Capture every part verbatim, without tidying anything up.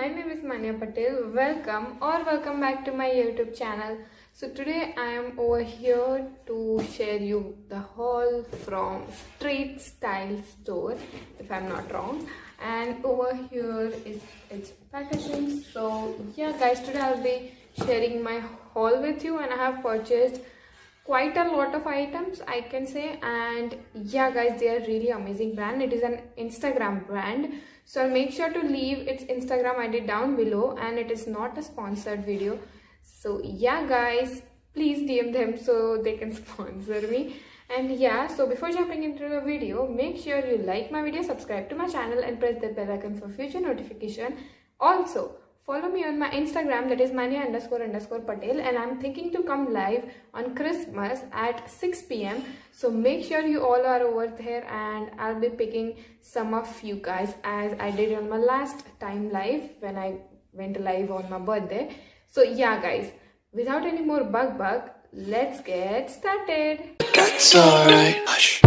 my name is Manya Patel. Welcome or welcome back to my YouTube channel. So today I am over here to share you the haul from Street Style Store, if I'm not wrong. And over here is its packaging. So yeah guys, today I'll be sharing my haul with you, and I have purchased quite a lot of items, I can say. And yeah guys, they are really amazing brand. It is an Instagram brand, so I'll make sure to leave its Instagram I D down below, and it is not a sponsored video. So yeah guys, please D M them so they can sponsor me. And yeah, so before jumping into the video, make sure you like my video, subscribe to my channel, and press the bell icon for future notification. Also follow me on my Instagram, that is Manya underscore underscore Patel, and I'm thinking to come live on Christmas at six p m So make sure you all are over there, and I'll be picking some of you guys as I did on my last time live when I went live on my birthday. So yeah guys, without any more bug bug, let's get started. That's alright. Hush.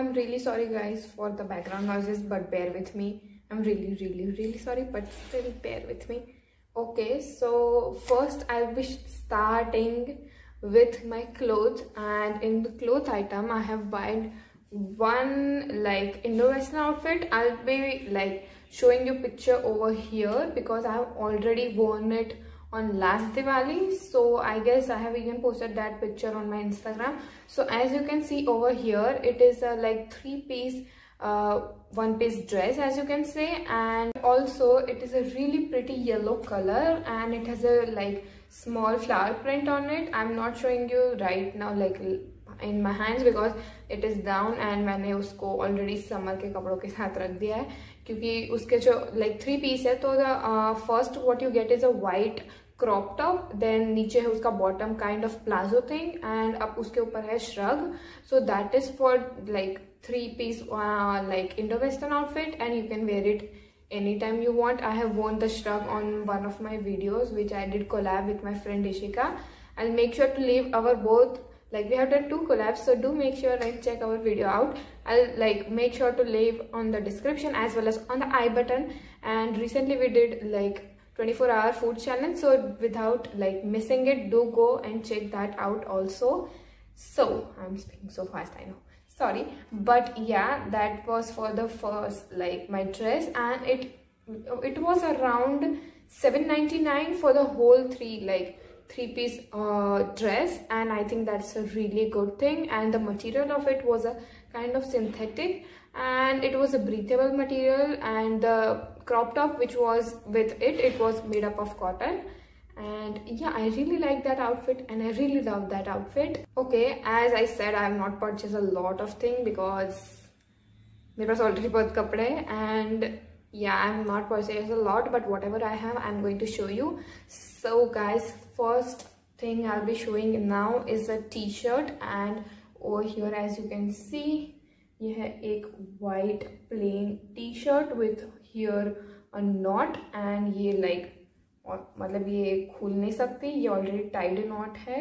I'm really sorry guys for the background noises, but bear with me. I'm really really really sorry, but still bear with me. Okay, so first I'll be starting with my clothes, and in the clothes item I have bought one like Indo-Western outfit. I'll be like showing you picture over here because I have already worn it on last Diwali, so I guess I have even posted that picture on my Instagram. So as you can see over here, it is a like three piece uh one piece dress, as you can say, and also it is a really pretty yellow color, and it has a like small flower print on it. I'm not showing you right now like in my hands because it is down, and मैंने उसको already summer के कपड़ों के साथ रख दिया है क्योंकि उसके जो like three piece है तो the uh, first what you get is a white crop top, then नीचे है उसका bottom kind of plazo thing, and अब उसके ऊपर है shrug. So that is for like three piece uh, like Indo-Western outfit, and you can wear it anytime you want. I have worn the shrug on one of my videos which I did collab with my friend Ishika. I'll make sure to leave our both like we have done two collabs, so do make sure and check our video out. I'll like make sure to leave on the description as well as on the I button. And recently we did like twenty-four hour food challenge, so without like missing it, do go and check that out also. So I'm speaking so fast, I know, sorry, but yeah, that was for the first like my dress, and it it was around seven ninety-nine for the whole three like three-piece uh, dress, and I think that's a really good thing. And the material of it was a kind of synthetic, and it was a breathable material, and the crop top which was with it, it was made up of cotton. And yeah, I really like that outfit, and I really love that outfit. Okay, as I said, I have not purchased a lot of things because मेरे पास already बहुत कपड़े हैं, and yeah, I'm not purchasing a lot, but whatever I have I'm going to show you. So guys, first thing I'll be showing now is a t-shirt, and over here as you can see, you have a white plain t-shirt with here a knot, and ये like और मतलब ये खुल नहीं सकती, ये already tied knot है,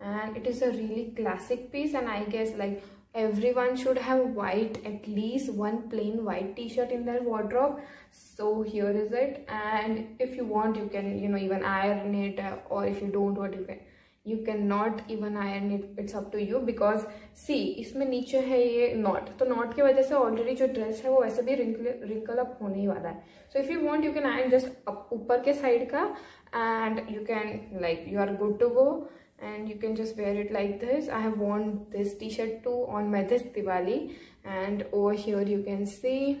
and it is a really classic piece, and I guess like everyone should have white, at least one plain white t-shirt in their wardrobe. So here is it, and if you want you can, you know, even iron it, or if you don't want you can you cannot even iron it, it's up to you. Because see, इसमें नीचे है ये knot, तो knot की वजह से already जो dress है वो वैसे भी wrinkle wrinkle up होने ही वाला है. So if you want you can iron just ऊपर के side का, and you can like you are good to go. And you can just wear it like this. I have worn this t-shirt too on my this Diwali, and over here you can see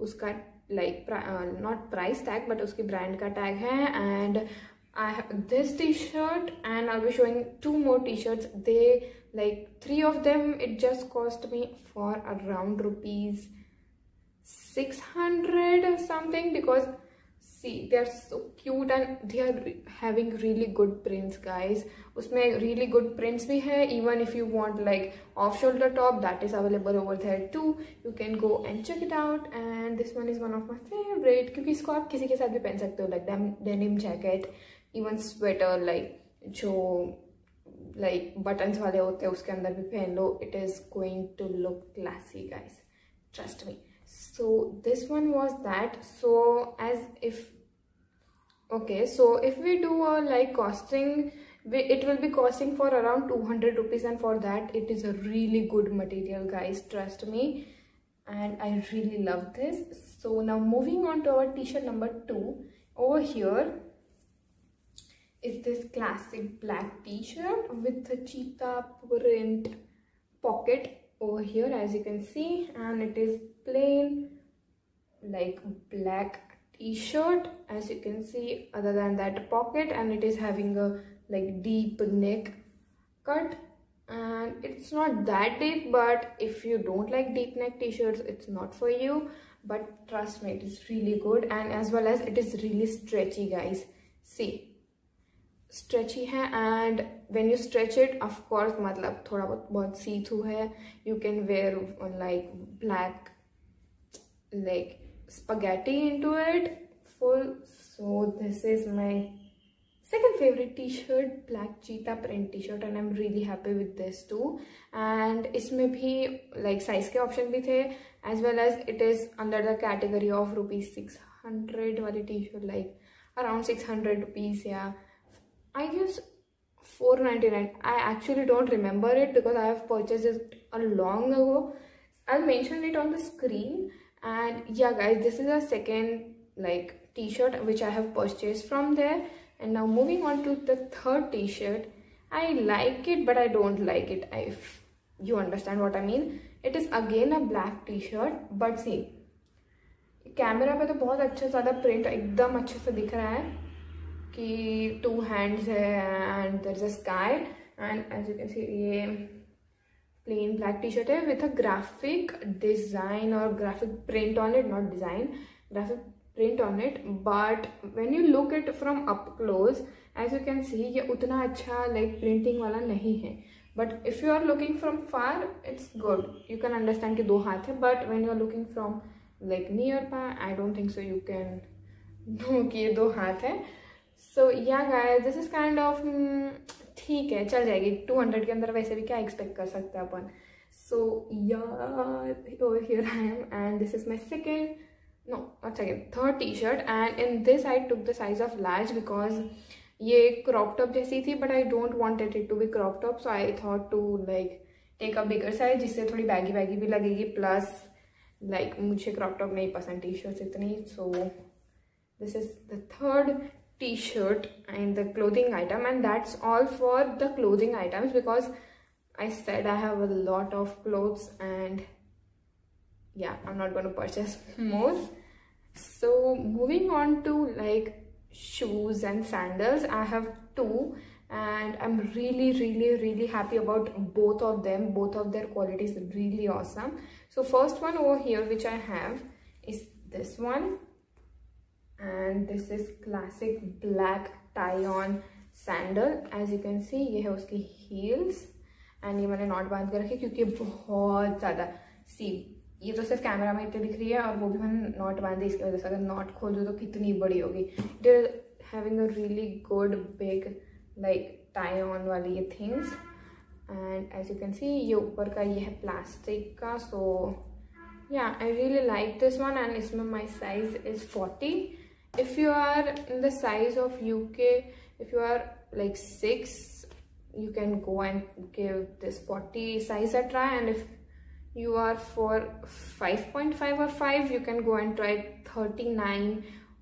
uska like uh, not price tag but uski brand ka tag hai. And I have this t-shirt, and I'll be showing two more t-shirts. They like three of them, it just cost me for around rupees six hundred or something, because see, they are so cute, and they are re having really good prints guys. Usme really good prints bhi hai. Even if you want like off shoulder top, that is available over there too, you can go and check it out. And this one is one of my favorite kyunki isko aap kisi ke sath bhi pehen sakte ho, like denim jacket, even sweater, like jo like buttons wale hote hai, uske andar bhi pehen lo. It is going to look classy, guys, trust me. So this one was that. So as if, okay, so if we do a like costing, we, it will be costing for around two hundred rupees, and for that it is a really good material, guys, trust me. And I really love this. So now moving on to our t-shirt number two. Over here is this classic black t-shirt with the cheetah print pocket over here, as you can see, and it is plain like black t-shirt, as you can see, other than that pocket, and it is having a like deep neck cut, and it's not that deep, but if you don't like deep neck t-shirts, it's not for you. But trust me, it is really good, and as well as it is really stretchy, guys. See, stretchy hai, and when you stretch it, of course, matlab thoda bahut see through hai. You can wear on like black like spaghetti into it full. So this is my second favorite t-shirt, black cheetah print t-shirt, and I'm really happy with this too. And isme bhi like size ke option bhi the, as well as it is under the category of rupees six hundred wali t-shirt, like around six hundred rupees, yeah, I guess four ninety-nine. I actually don't remember it because I have purchased it a long ago. I'll mention it on the screen. And yeah, guys, this is a second like t-shirt which I have purchased from there. And now moving on to the third t-shirt. I like it, but I don't like it, if you understand what I mean. It is again a black t-shirt, but see, camera pe to bahut achha zyada print ekdam achhe se dikh raha hai. Ki two hands and there's a sky, and as you can see, ये plain black t-shirt है with a graphic design or graphic print on it, not design, graphic print on it. But when you look it from up close, as you can see, ये उतना अच्छा like printing वाला नहीं है. But if you are looking from far, it's good. You can understand कि दो हाथ है. But when you are looking from like nearby, I don't think so. You can know कि ये दो हाथ है. So yeah, guys, this is kind of ठीक है, चल जाएगी two hundred के अंदर, वैसे भी क्या एक्सपेक्ट कर सकते हैं अपन. So yeah, over here I am, and this is my second, no, not second, third t-shirt, and in this I took the size of large because ये crop top जैसी थी, but I don't wanted it to be crop top, so I thought to like take a bigger size, जिससे थोड़ी baggy baggy भी लगेगी, plus like मुझे crop top नहीं पसंद t-shirts इतनी. So this is the third t-shirt and the clothing item, and that's all for the clothing items because I said I have a lot of clothes, and yeah, I'm not going to purchase more. So moving on to like shoes and sandals, I have two, and I'm really really really happy about both of them. Both of their qualities are really awesome. So first one over here which I have is this one, and this is classic black tie-on sandal. As you can see, ये है उसकी heels, and ये मैंने knot बांध कर रखी क्योंकि बहुत ज़्यादा, see, ये तो सिर्फ कैमरा में इतनी दिख रही है, और वो भी मैंने knot बांधी इसकी वजह से. अगर knot खोल दो तो कितनी बड़ी होगी. They're having a really good big like tie-on वाली ये things, and as you can see, ये ऊपर का ये है प्लास्टिक का. So yeah, I really like this one, and इसमें my size is forty. If you are in the size of U K, if you are like six, you can go and give this forty size a try. And if you are for five point five or five, you can go and try thirty-nine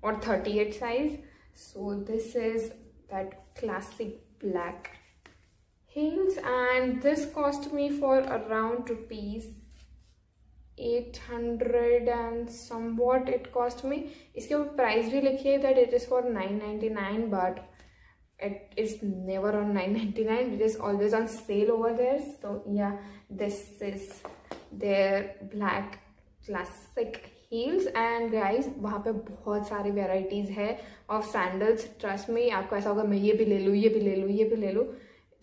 or thirty-eight size. So this is that classic black heels, and this cost me for around rupees eight hundred and somewhat it cost me. इसके ऊपर price भी लिखी है that it is for nine ninety-nine, but it is never on nine ninety-nine. It is always on sale over there. So yeah, this is their black classic heels, and guys वहाँ पे बहुत सारी varieties है of sandals. Trust me, आपको ऐसा होगा मैं ये भी ले लूँ, ये भी ले लूँ, ये भी ले लूँ.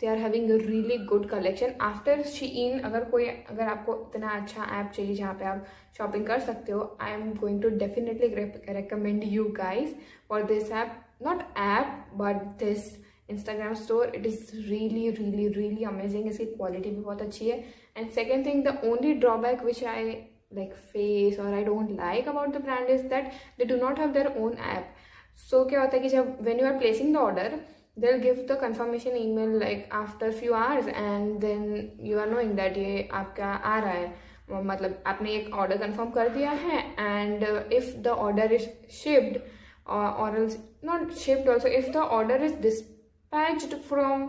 They are having a really good collection. After Shein, अगर कोई अगर आपको इतना अच्छा ऐप चाहिए जहाँ पे आप शॉपिंग कर सकते हो, I am going to definitely recommend you guys for this app, not app but this Instagram store. It is really really really amazing. इसकी quality भी बहुत अच्छी है. And second thing, the only drawback which I like face or I don't like about the brand is that they do not have their own app. So क्या होता है कि जब when you are placing the order, they'll give the confirmation email like after few hours, and then you are knowing that ये आपका आ रहा है. मतलब आपने एक order confirm कर दिया है. And if the order is shipped or or else not shipped also, if the order is dispatched from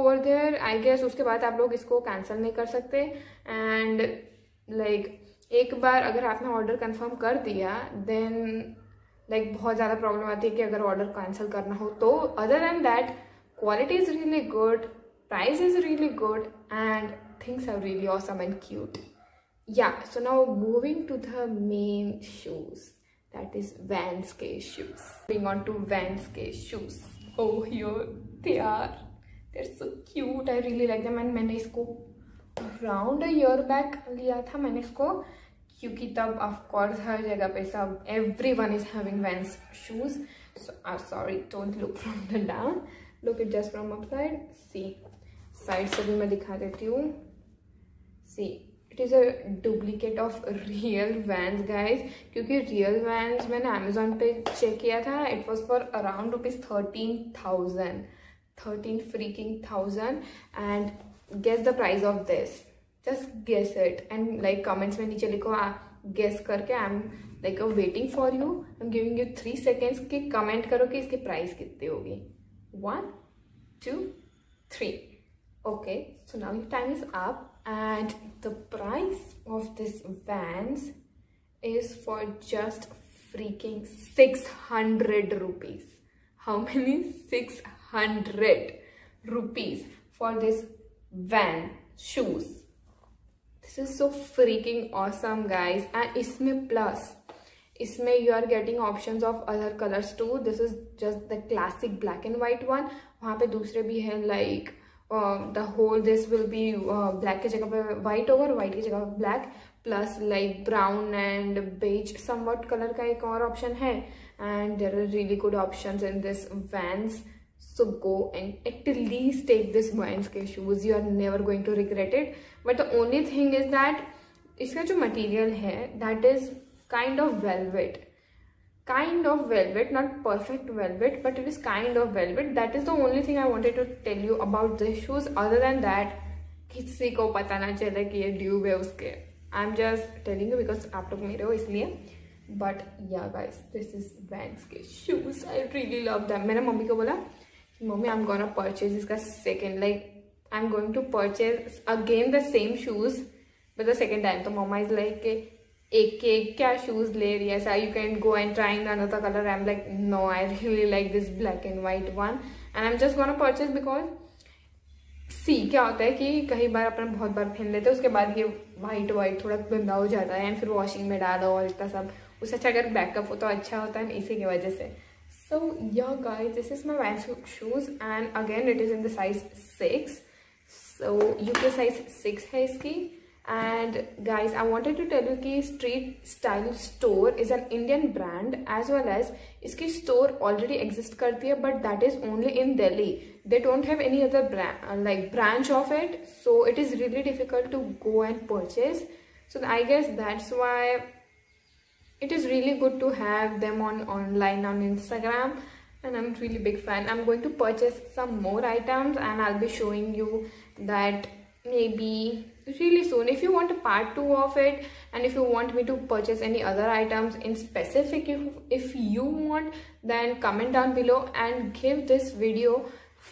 over there, I guess उसके बाद आप लोग इसको cancel नहीं कर सकते. And like एक बार अगर आपने order confirm कर दिया, then like बहुत ज़्यादा problem आती है कि अगर order cancel करना हो तो. Other than that, quality is really good, price is really good, and things are really awesome and cute. Yeah, so now moving to the main shoes, that is Vans ke shoes. Moving on to Vans ke shoes. Oh, here they are. They're so cute. I really like them. And मैंने इसको around a year back लिया था मैंने इसको, क्योंकि तब of course हर जगह पे सब everyone is having Vans shoes. So I'm sorry, don't look from the down. Look it just from upside. See, side से भी मैं दिखा देती हूँ. See. It is a duplicate of real Vans, guys. क्योंकि real Vans मैंने Amazon पे check किया था, it was for around rupees thirteen thousand, thirteen freaking thousand. And guess the price of this. Just guess it. And like comments में नीचे लिखो guess करके. I'm like waiting for you. I'm giving you three seconds कि comment करो कि इसकी price कितनी होगी. One, two, three. Okay, so now your time is up. And the price of this Vans is for just freaking six hundred rupees. How many? six hundred rupees for this Vans shoes. This is so freaking awesome, guys. And isme plus, isme you are getting options of other colors too. This is just the classic black and white one. वहाँ पे दूसरे भी हैं like. Uh, the whole this will be uh, black की जगह पे white होगा और white की जगह पे black plus like brown and beige somewhat color का एक और option है. And there are really good options in this Vans. So go and at least take this Vans के shoes. You are never going to regret it. But the only thing is that इसका जो material है that is kind of velvet. Kind of velvet, not perfect velvet, but it is kind of velvet. That is the only thing I wanted to tell you about the shoes. Other than that, किसी को पता ना चले कि ये dupe है उसके. I'm just telling you because आप लोग मेरे हो इसलिए. But yeah, guys, this is Vans के shoes. I really love them. मैंने मम्मी को बोला, मम्मी I'm gonna purchase इसका second, like I'm going to purchase again the same shoes, but the second time. तो मम्मा is like के एक एक क्या शूज ले रही है ऐसा. You can go and try in another colour. I am like no, I really like this black and white one and I am just gonna purchase because see क्या होता है कि कई बार अपन बहुत बार पहन लेते हैं, उसके बाद ये वाइट वाइट थोड़ा गंदा हो जाता है एंड फिर वॉशिंग में डालो और इतना सब. उससे अच्छा अगर बैकअप हो तो अच्छा होता है इसी की वजह से. So ya guys, this is my Vans shoes and again it is in the size six. So UK size six है इसकी. And guys, I wanted to tell you कि Street Style Store is an Indian brand as well as इसकी store already exist करती है, but that is only in Delhi. They don't have any other brand like branch of it, so it is really difficult to go and purchase. So I guess that's why it is really good to have them on online on Instagram. And I'm really big fan. I'm going to purchase some more items and I'll be showing you that maybe really soon. If you want a part two of it and if you want me to purchase any other items in specific, if, if you want, then comment down below and give this video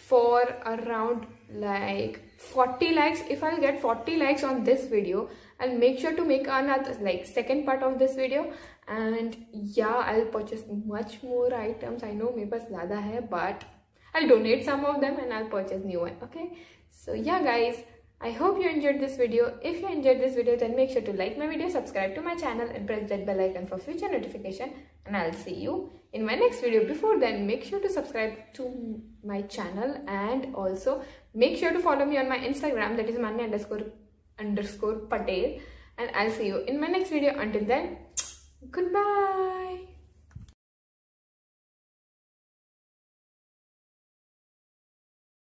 for around like forty likes. If I'll get forty likes on this video, I'll make sure to make another like second part of this video. And yeah, I'll purchase much more items. I know mere paas zyada hai, but I'll donate some of them and I'll purchase new one. Okay, so yeah guys, I hope you enjoyed this video. If you enjoyed this video, then make sure to like my video, subscribe to my channel and press that bell icon for future notification. And I'll see you in my next video. Before then, make sure to subscribe to my channel and also make sure to follow me on my Instagram, that is Manya underscore underscore Patel. And I'll see you in my next video. Until then, goodbye.